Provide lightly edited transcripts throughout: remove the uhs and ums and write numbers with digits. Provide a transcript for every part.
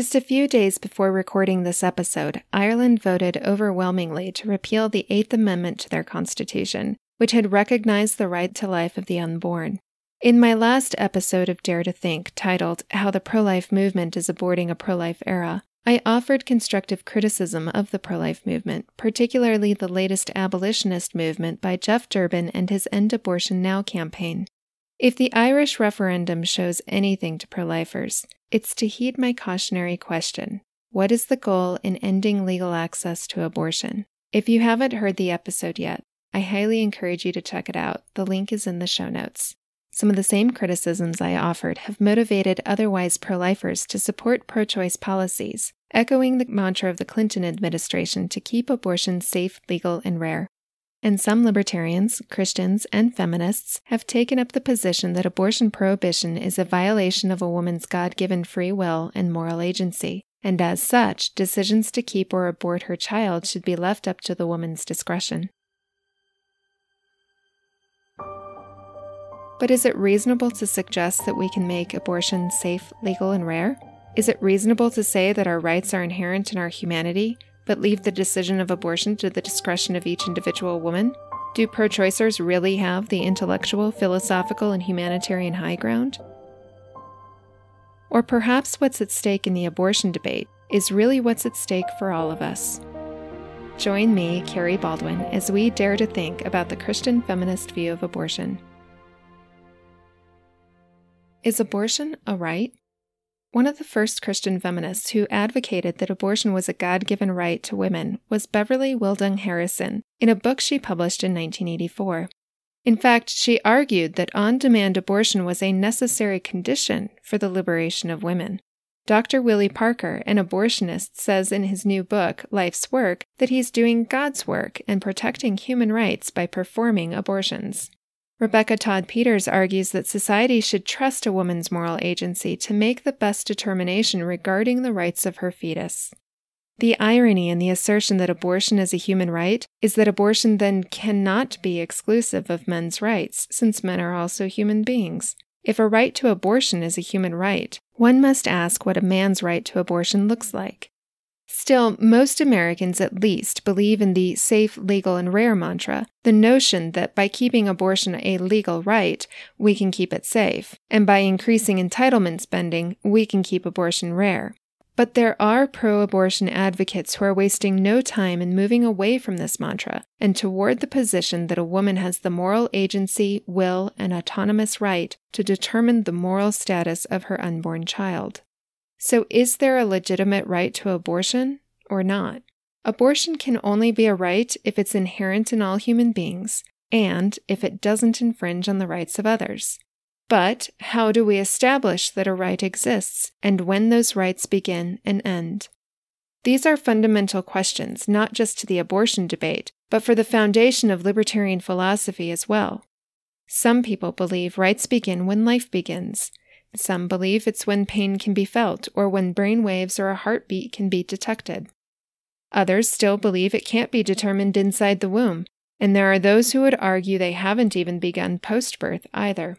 Just a few days before recording this episode, Ireland voted overwhelmingly to repeal the Eighth Amendment to their constitution, which had recognized the right to life of the unborn. In my last episode of Dare to Think, titled How the Pro-Life Movement is Aborting a Pro-Life Era, I offered constructive criticism of the pro-life movement, particularly the latest abolitionist movement by Jeff Durbin and his End Abortion Now campaign. If the Irish referendum shows anything to pro-lifers, it's to heed my cautionary question: what is the goal in ending legal access to abortion? If you haven't heard the episode yet, I highly encourage you to check it out. The link is in the show notes. Some of the same criticisms I offered have motivated otherwise pro-lifers to support pro-choice policies, echoing the mantra of the Clinton administration to keep abortion safe, legal, and rare. And some libertarians, Christians, and feminists have taken up the position that abortion prohibition is a violation of a woman's God-given free will and moral agency, and as such, decisions to keep or abort her child should be left up to the woman's discretion. But is it reasonable to suggest that we can make abortion safe, legal, and rare? Is it reasonable to say that our rights are inherent in our humanity, but leave the decision of abortion to the discretion of each individual woman? Do pro-choicers really have the intellectual, philosophical, and humanitarian high ground? Or perhaps what's at stake in the abortion debate is really what's at stake for all of us. Join me, Kerry Baldwin, as we dare to think about the Christian feminist view of abortion. Is abortion a right? One of the first Christian feminists who advocated that abortion was a God-given right to women was Beverly Wildung Harrison in a book she published in 1984. In fact, she argued that on-demand abortion was a necessary condition for the liberation of women. Dr. Willie Parker, an abortionist, says in his new book, Life's Work, that he's doing God's work and protecting human rights by performing abortions. Rebecca Todd Peters argues that society should trust a woman's moral agency to make the best determination regarding the rights of her fetus. The irony in the assertion that abortion is a human right is that abortion then cannot be exclusive of men's rights, since men are also human beings. If a right to abortion is a human right, one must ask what a man's right to abortion looks like. Still, most Americans at least believe in the safe, legal, and rare mantra, the notion that by keeping abortion a legal right, we can keep it safe, and by increasing entitlement spending, we can keep abortion rare. But there are pro-abortion advocates who are wasting no time in moving away from this mantra and toward the position that a woman has the moral agency, will, and autonomous right to determine the moral status of her unborn child. So is there a legitimate right to abortion or not? Abortion can only be a right if it's inherent in all human beings and if it doesn't infringe on the rights of others. But how do we establish that a right exists and when those rights begin and end? These are fundamental questions, not just to the abortion debate, but for the foundation of libertarian philosophy as well. Some people believe rights begin when life begins. Some believe it's when pain can be felt or when brain waves or a heartbeat can be detected. Others still believe it can't be determined inside the womb, and there are those who would argue they haven't even begun post-birth either.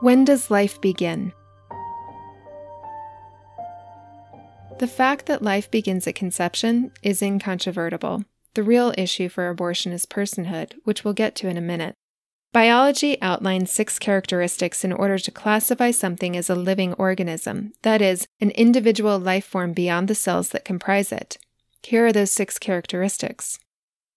When does life begin? The fact that life begins at conception is incontrovertible. The real issue for abortion is personhood, which we'll get to in a minute. Biology outlines 6 characteristics in order to classify something as a living organism, that is, an individual life form beyond the cells that comprise it. Here are those 6 characteristics.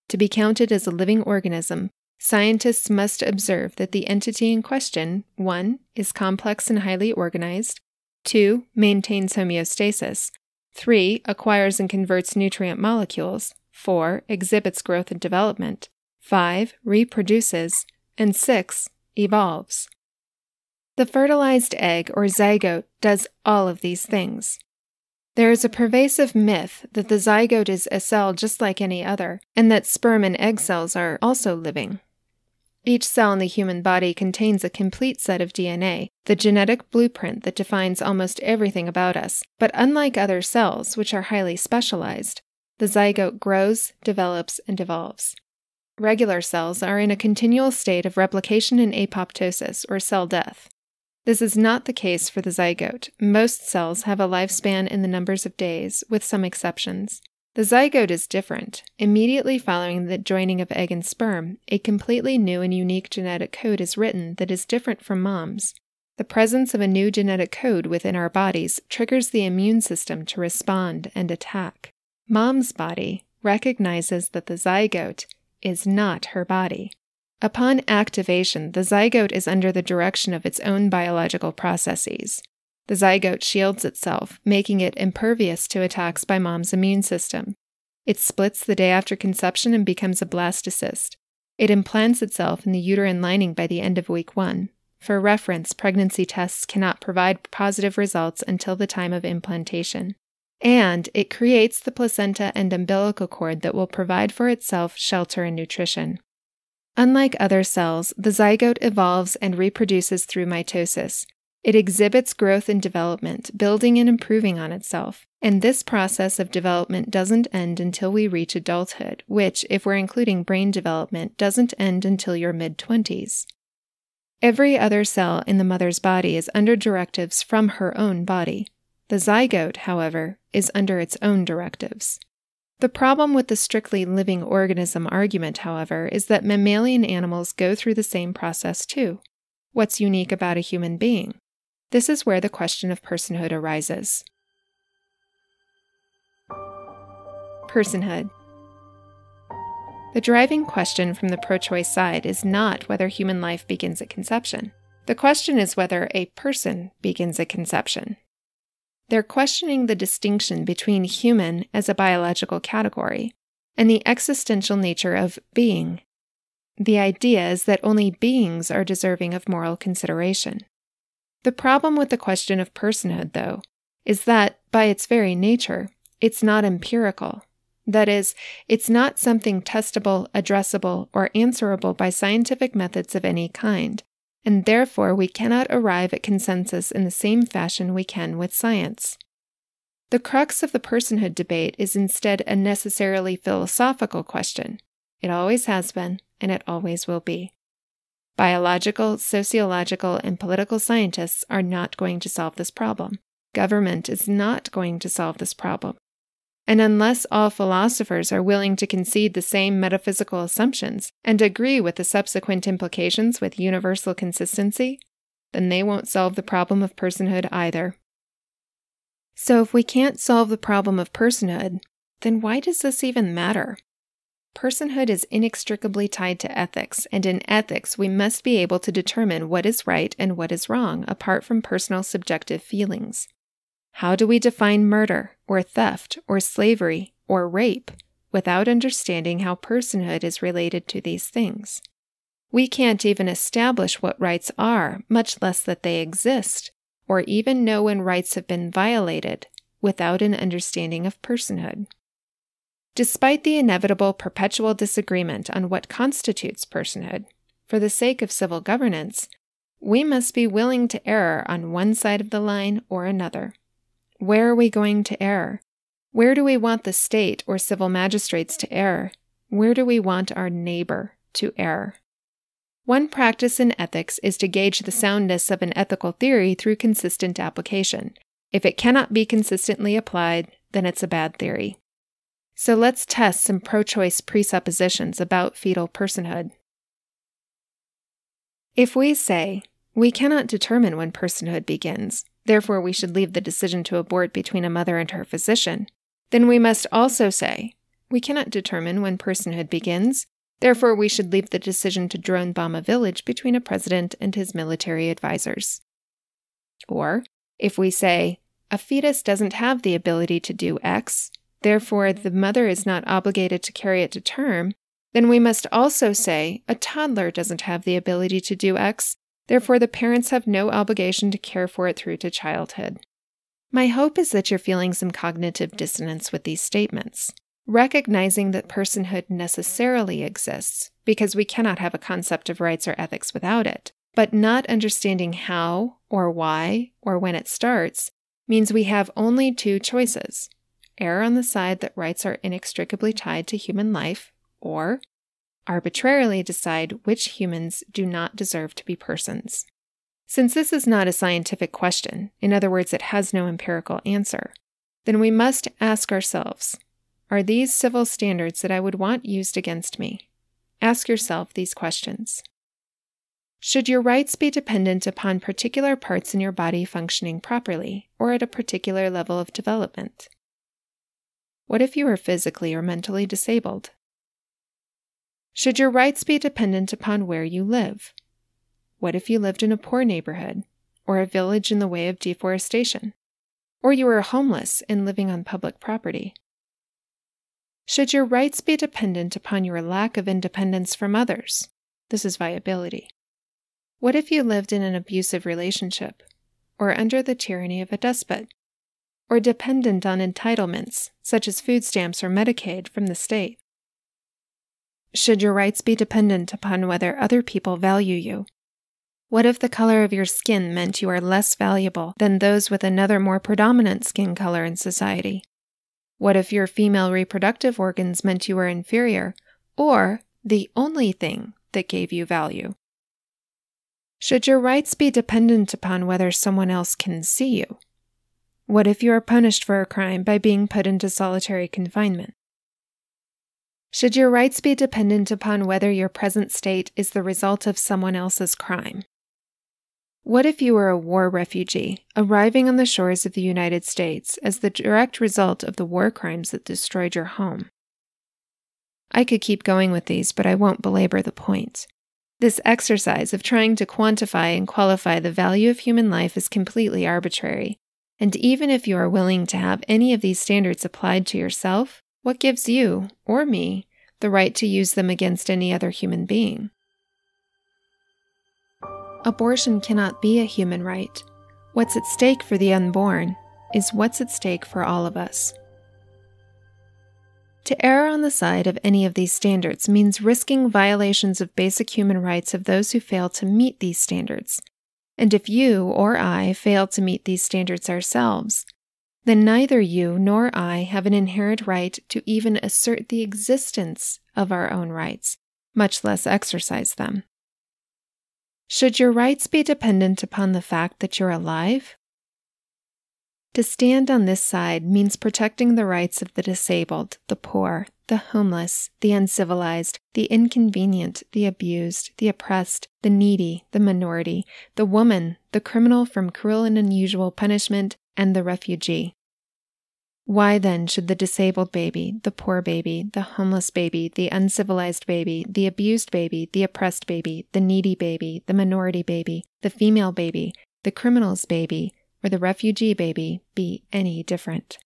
To be counted as a living organism, scientists must observe that the entity in question, 1, is complex and highly organized, 2, maintains homeostasis, 3, acquires and converts nutrient molecules, 4, exhibits growth and development, 5, reproduces, and 6, evolves. The fertilized egg, or zygote, does all of these things. There is a pervasive myth that the zygote is a cell just like any other, and that sperm and egg cells are also living. Each cell in the human body contains a complete set of DNA, the genetic blueprint that defines almost everything about us, but unlike other cells, which are highly specialized, the zygote grows, develops, and evolves. Regular cells are in a continual state of replication and apoptosis, or cell death. This is not the case for the zygote. Most cells have a lifespan in the numbers of days, with some exceptions. The zygote is different. Immediately following the joining of egg and sperm, a completely new and unique genetic code is written that is different from mom's. The presence of a new genetic code within our bodies triggers the immune system to respond and attack. Mom's body recognizes that the zygote is not her body. Upon activation, the zygote is under the direction of its own biological processes. The zygote shields itself, making it impervious to attacks by mom's immune system. It splits the day after conception and becomes a blastocyst. It implants itself in the uterine lining by the end of week 1. For reference, pregnancy tests cannot provide positive results until the time of implantation. And it creates the placenta and umbilical cord that will provide for itself shelter and nutrition. Unlike other cells, the zygote evolves and reproduces through mitosis. It exhibits growth and development, building and improving on itself. And this process of development doesn't end until we reach adulthood, which, if we're including brain development, doesn't end until your mid-20s. Every other cell in the mother's body is under directives from her own body. The zygote, however, is under its own directives. The problem with the strictly living organism argument, however, is that mammalian animals go through the same process too. What's unique about a human being? This is where the question of personhood arises. Personhood. The driving question from the pro-choice side is not whether human life begins at conception. The question is whether a person begins at conception. They're questioning the distinction between human as a biological category and the existential nature of being. The idea is that only beings are deserving of moral consideration. The problem with the question of personhood, though, is that, by its very nature, it's not empirical. That is, it's not something testable, addressable, or answerable by scientific methods of any kind. And therefore we cannot arrive at consensus in the same fashion we can with science. The crux of the personhood debate is instead a necessarily philosophical question. It always has been, and it always will be. Biological, sociological, and political scientists are not going to solve this problem. Government is not going to solve this problem. And unless all philosophers are willing to concede the same metaphysical assumptions and agree with the subsequent implications with universal consistency, then they won't solve the problem of personhood either. So if we can't solve the problem of personhood, then why does this even matter? Personhood is inextricably tied to ethics, and in ethics we must be able to determine what is right and what is wrong, apart from personal subjective feelings. How do we define murder, or theft, or slavery, or rape, without understanding how personhood is related to these things? We can't even establish what rights are, much less that they exist, or even know when rights have been violated, without an understanding of personhood. Despite the inevitable perpetual disagreement on what constitutes personhood, for the sake of civil governance, we must be willing to err on one side of the line or another. Where are we going to err? Where do we want the state or civil magistrates to err? Where do we want our neighbor to err? One practice in ethics is to gauge the soundness of an ethical theory through consistent application. If it cannot be consistently applied, then it's a bad theory. So let's test some pro-choice presuppositions about fetal personhood. If we say, we cannot determine when personhood begins, therefore we should leave the decision to abort between a mother and her physician, then we must also say, we cannot determine when personhood begins, therefore we should leave the decision to drone bomb a village between a president and his military advisors. Or, if we say, a fetus doesn't have the ability to do X, therefore the mother is not obligated to carry it to term, then we must also say, a toddler doesn't have the ability to do X, therefore, the parents have no obligation to care for it through to childhood. My hope is that you're feeling some cognitive dissonance with these statements, recognizing that personhood necessarily exists, because we cannot have a concept of rights or ethics without it, but not understanding how, or why, or when it starts, means we have only two choices: err on the side that rights are inextricably tied to human life, or arbitrarily decide which humans do not deserve to be persons. Since this is not a scientific question, in other words, it has no empirical answer, then we must ask ourselves, are these civil standards that I would want used against me? Ask yourself these questions. Should your rights be dependent upon particular parts in your body functioning properly, or at a particular level of development? What if you are physically or mentally disabled? Should your rights be dependent upon where you live? What if you lived in a poor neighborhood, or a village in the way of deforestation, or you were homeless and living on public property? Should your rights be dependent upon your lack of independence from others? This is viability. What if you lived in an abusive relationship, or under the tyranny of a despot, or dependent on entitlements, such as food stamps or Medicaid from the state? Should your rights be dependent upon whether other people value you? What if the color of your skin meant you are less valuable than those with another more predominant skin color in society? What if your female reproductive organs meant you were inferior, or the only thing that gave you value? Should your rights be dependent upon whether someone else can see you? What if you are punished for a crime by being put into solitary confinement? Should your rights be dependent upon whether your present state is the result of someone else's crime? What if you were a war refugee, arriving on the shores of the United States as the direct result of the war crimes that destroyed your home? I could keep going with these, but I won't belabor the point. This exercise of trying to quantify and qualify the value of human life is completely arbitrary, and even if you are willing to have any of these standards applied to yourself, what gives you, or me, the right to use them against any other human being? Abortion cannot be a human right. What's at stake for the unborn is what's at stake for all of us. To err on the side of any of these standards means risking violations of basic human rights of those who fail to meet these standards. And if you or I fail to meet these standards ourselves, then neither you nor I have an inherent right to even assert the existence of our own rights, much less exercise them. Should your rights be dependent upon the fact that you're alive? To stand on this side means protecting the rights of the disabled, the poor, the homeless, the uncivilized, the inconvenient, the abused, the oppressed, the needy, the minority, the woman, the criminal from cruel and unusual punishment, and the refugee. Why then should the disabled baby, the poor baby, the homeless baby, the uncivilized baby, the abused baby, the oppressed baby, the needy baby, the minority baby, the female baby, the criminal's baby, or the refugee baby be any different?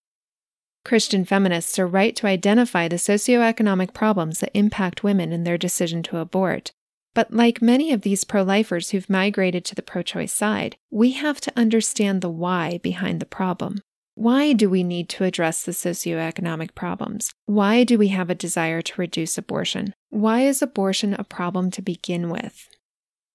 Christian feminists are right to identify the socioeconomic problems that impact women in their decision to abort. But like many of these pro-lifers who've migrated to the pro-choice side, we have to understand the why behind the problem. Why do we need to address the socioeconomic problems? Why do we have a desire to reduce abortion? Why is abortion a problem to begin with?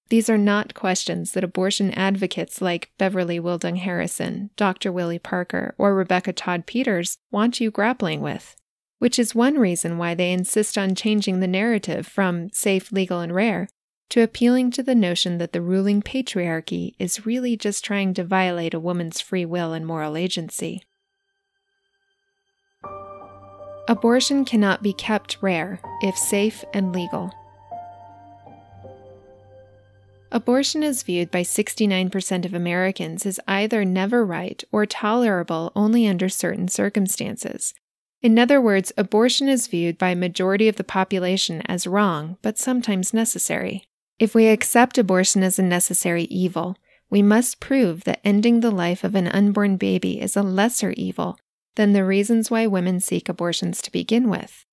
These are not questions that abortion advocates like Beverly Wildung Harrison, Dr. Willie Parker, or Rebecca Todd Peters want you grappling with, which is one reason why they insist on changing the narrative from safe, legal, and rare to appealing to the notion that the ruling patriarchy is really just trying to violate a woman's free will and moral agency. Abortion cannot be kept rare if safe and legal. Abortion is viewed by 69% of Americans as either never right or tolerable only under certain circumstances. In other words, abortion is viewed by a majority of the population as wrong, but sometimes necessary. If we accept abortion as a necessary evil, we must prove that ending the life of an unborn baby is a lesser evil than the reasons why women seek abortions to begin with.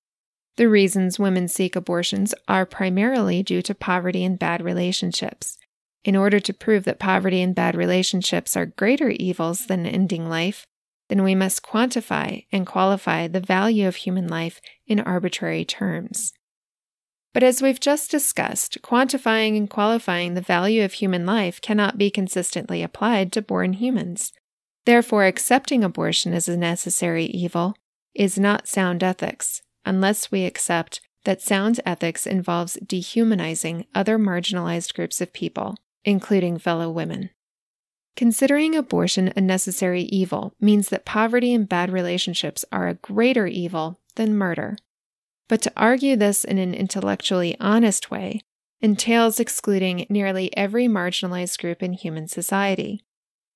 The reasons women seek abortions are primarily due to poverty and bad relationships. In order to prove that poverty and bad relationships are greater evils than ending life, then we must quantify and qualify the value of human life in arbitrary terms. But as we've just discussed, quantifying and qualifying the value of human life cannot be consistently applied to born humans. Therefore, accepting abortion as a necessary evil is not sound ethics, unless we accept that sound ethics involves dehumanizing other marginalized groups of people including fellow women. Considering abortion a necessary evil means that poverty and bad relationships are a greater evil than murder. But to argue this in an intellectually honest way entails excluding nearly every marginalized group in human society.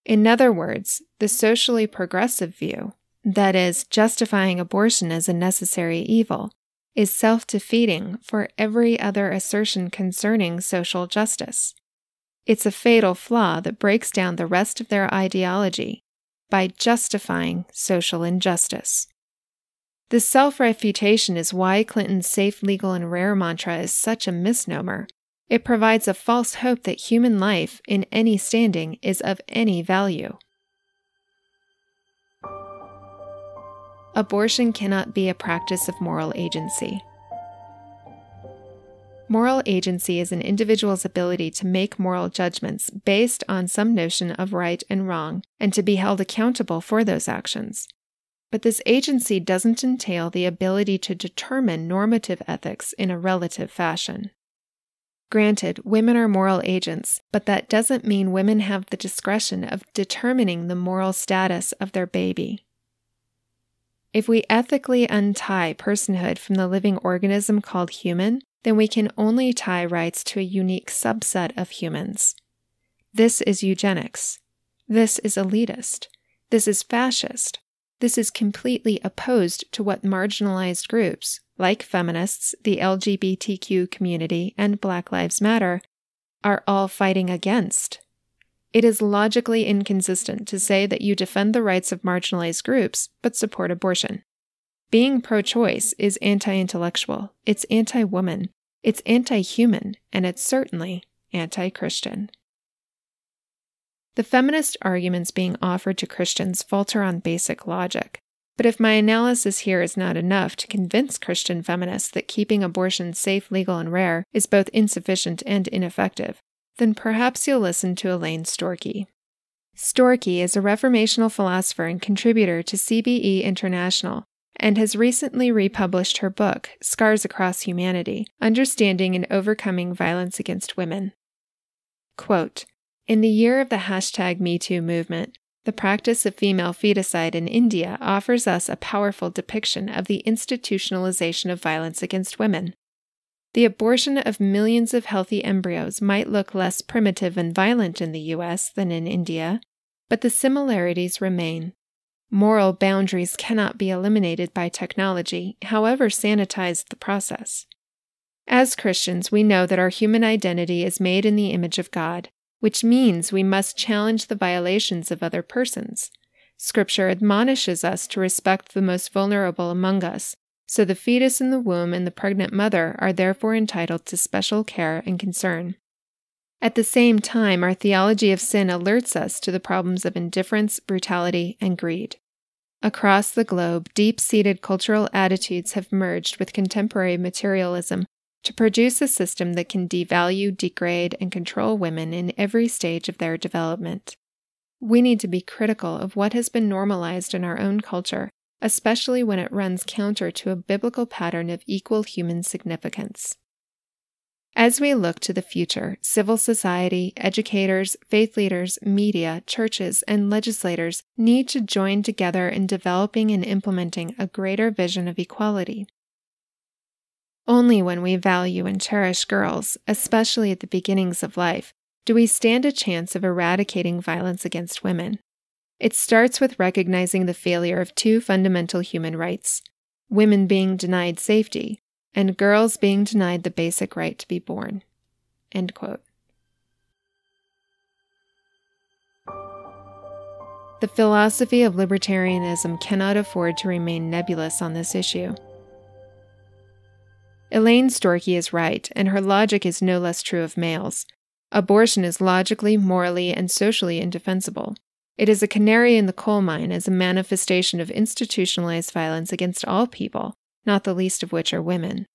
In other words, the socially progressive view, that is, justifying abortion as a necessary evil, is self-defeating for every other assertion concerning social justice. It's a fatal flaw that breaks down the rest of their ideology by justifying social injustice. This self-refutation is why Clinton's safe, legal, and rare mantra is such a misnomer. It provides a false hope that human life, in any standing, is of any value. Abortion cannot be a practice of moral agency. Moral agency is an individual's ability to make moral judgments based on some notion of right and wrong, and to be held accountable for those actions. But this agency doesn't entail the ability to determine normative ethics in a relative fashion. Granted, women are moral agents, but that doesn't mean women have the discretion of determining the moral status of their baby. If we ethically untie personhood from the living organism called human, then we can only tie rights to a unique subset of humans. This is eugenics. This is elitist. This is fascist. This is completely opposed to what marginalized groups, like feminists, the LGBTQ community, and Black Lives Matter, are all fighting against. It is logically inconsistent to say that you defend the rights of marginalized groups but support abortion. Being pro-choice is anti-intellectual, it's anti-woman, it's anti-human, and it's certainly anti-Christian. The feminist arguments being offered to Christians falter on basic logic, but if my analysis here is not enough to convince Christian feminists that keeping abortion safe, legal, and rare is both insufficient and ineffective, then perhaps you'll listen to Elaine Storkey. Storkey is a reformational philosopher and contributor to CBE International, and has recently republished her book, Scars Across Humanity: Understanding and Overcoming Violence Against Women. Quote, "In the year of the #MeToo movement, the practice of female feticide in India offers us a powerful depiction of the institutionalization of violence against women. The abortion of millions of healthy embryos might look less primitive and violent in the U.S. than in India, but the similarities remain. Moral boundaries cannot be eliminated by technology, however sanitized the process. As Christians, we know that our human identity is made in the image of God, which means we must challenge the violations of other persons. Scripture admonishes us to respect the most vulnerable among us, so the fetus in the womb and the pregnant mother are therefore entitled to special care and concern. At the same time, our theology of sin alerts us to the problems of indifference, brutality, and greed. Across the globe, deep-seated cultural attitudes have merged with contemporary materialism to produce a system that can devalue, degrade, and control women in every stage of their development. We need to be critical of what has been normalized in our own culture, especially when it runs counter to a biblical pattern of equal human significance. As we look to the future, civil society, educators, faith leaders, media, churches, and legislators need to join together in developing and implementing a greater vision of equality. Only when we value and cherish girls, especially at the beginnings of life, do we stand a chance of eradicating violence against women. It starts with recognizing the failure of two fundamental human rights: women being denied safety, and girls being denied the basic right to be born." End quote. The philosophy of libertarianism cannot afford to remain nebulous on this issue. Elaine Storkey is right, and her logic is no less true of males. Abortion is logically, morally, and socially indefensible. It is a canary in the coal mine as a manifestation of institutionalized violence against all people, not the least of which are women.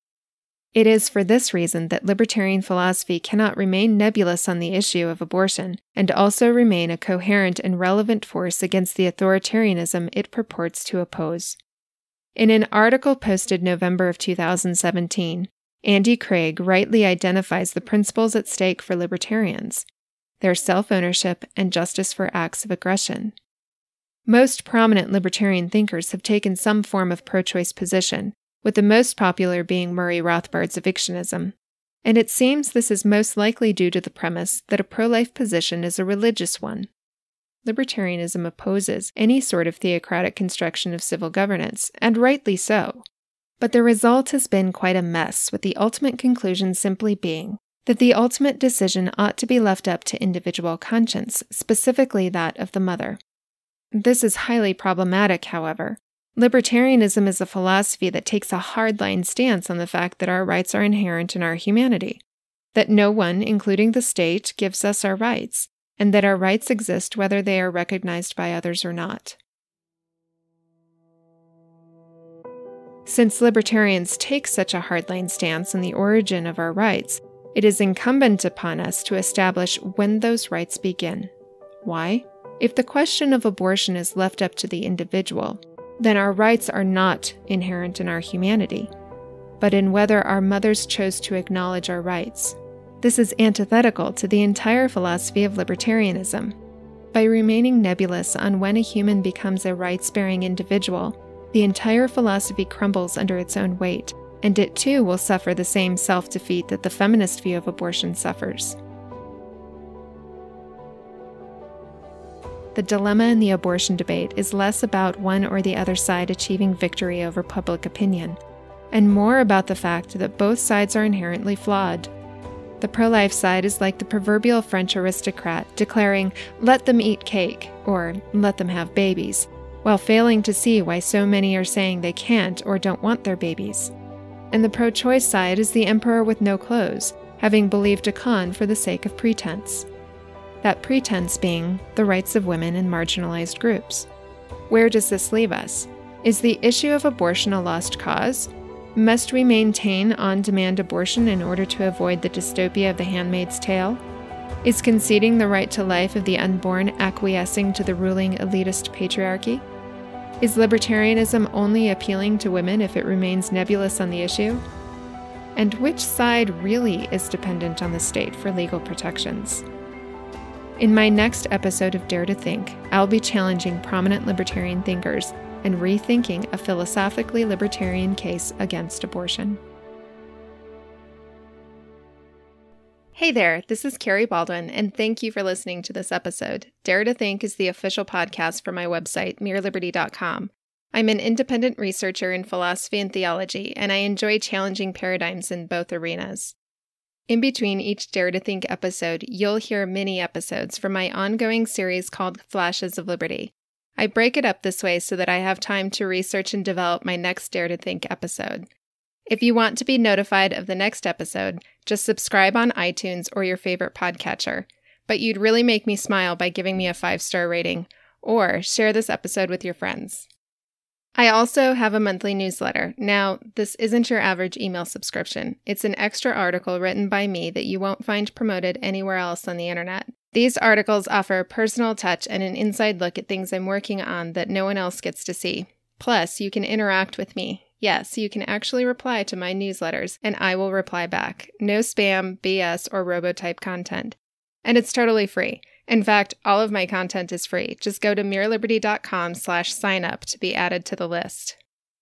It is for this reason that libertarian philosophy cannot remain nebulous on the issue of abortion and also remain a coherent and relevant force against the authoritarianism it purports to oppose. In an article posted November of 2017, Andy Craig rightly identifies the principles at stake for libertarians. their self-ownership, and justice for acts of aggression. Most prominent libertarian thinkers have taken some form of pro-choice position, with the most popular being Murray Rothbard's evictionism. And it seems this is most likely due to the premise that a pro-life position is a religious one. Libertarianism opposes any sort of theocratic construction of civil governance, and rightly so. But the result has been quite a mess, with the ultimate conclusion simply being that the ultimate decision ought to be left up to individual conscience, specifically that of the mother. This is highly problematic, however. Libertarianism is a philosophy that takes a hardline stance on the fact that our rights are inherent in our humanity, that no one, including the state, gives us our rights, and that our rights exist whether they are recognized by others or not. Since libertarians take such a hardline stance on the origin of our rights, it is incumbent upon us to establish when those rights begin. Why? If the question of abortion is left up to the individual, then our rights are not inherent in our humanity, but in whether our mothers chose to acknowledge our rights. This is antithetical to the entire philosophy of libertarianism. By remaining nebulous on when a human becomes a rights-bearing individual, the entire philosophy crumbles under its own weight, and it too will suffer the same self-defeat that the feminist view of abortion suffers. The dilemma in the abortion debate is less about one or the other side achieving victory over public opinion, and more about the fact that both sides are inherently flawed. The pro-life side is like the proverbial French aristocrat declaring, "Let them eat cake," or "Let them have babies," while failing to see why so many are saying they can't or don't want their babies. And the pro-choice side is the emperor with no clothes, having believed a con for the sake of pretense. That pretense being the rights of women and marginalized groups. Where does this leave us? Is the issue of abortion a lost cause? Must we maintain on-demand abortion in order to avoid the dystopia of The Handmaid's Tale? Is conceding the right to life of the unborn acquiescing to the ruling elitist patriarchy? Is libertarianism only appealing to women if it remains nebulous on the issue? And which side really is dependent on the state for legal protections? In my next episode of Dare to Think, I'll be challenging prominent libertarian thinkers and rethinking a philosophically libertarian case against abortion. Hey there, this is Kerry Baldwin, and thank you for listening to this episode. Dare to Think is the official podcast for my website, mereliberty.com. I'm an independent researcher in philosophy and theology, and I enjoy challenging paradigms in both arenas. In between each Dare to Think episode, you'll hear mini episodes from my ongoing series called Flashes of Liberty. I break it up this way so that I have time to research and develop my next Dare to Think episode. If you want to be notified of the next episode, just subscribe on iTunes or your favorite podcatcher. But you'd really make me smile by giving me a 5-star rating, or share this episode with your friends. I also have a monthly newsletter. Now, this isn't your average email subscription. It's an extra article written by me that you won't find promoted anywhere else on the internet. These articles offer a personal touch and an inside look at things I'm working on that no one else gets to see. Plus, you can interact with me. Yes, you can actually reply to my newsletters, and I will reply back. No spam, BS, or robo-type content. And it's totally free. In fact, all of my content is free. Just go to mereliberty.com/signup to be added to the list.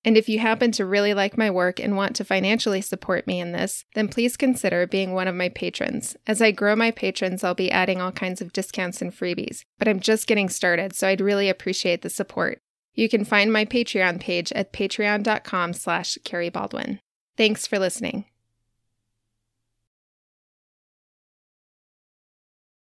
And if you happen to really like my work and want to financially support me in this, then please consider being one of my patrons. As I grow my patrons, I'll be adding all kinds of discounts and freebies, but I'm just getting started, so I'd really appreciate the support. You can find my Patreon page at patreon.com/Kerry Baldwin. Thanks for listening.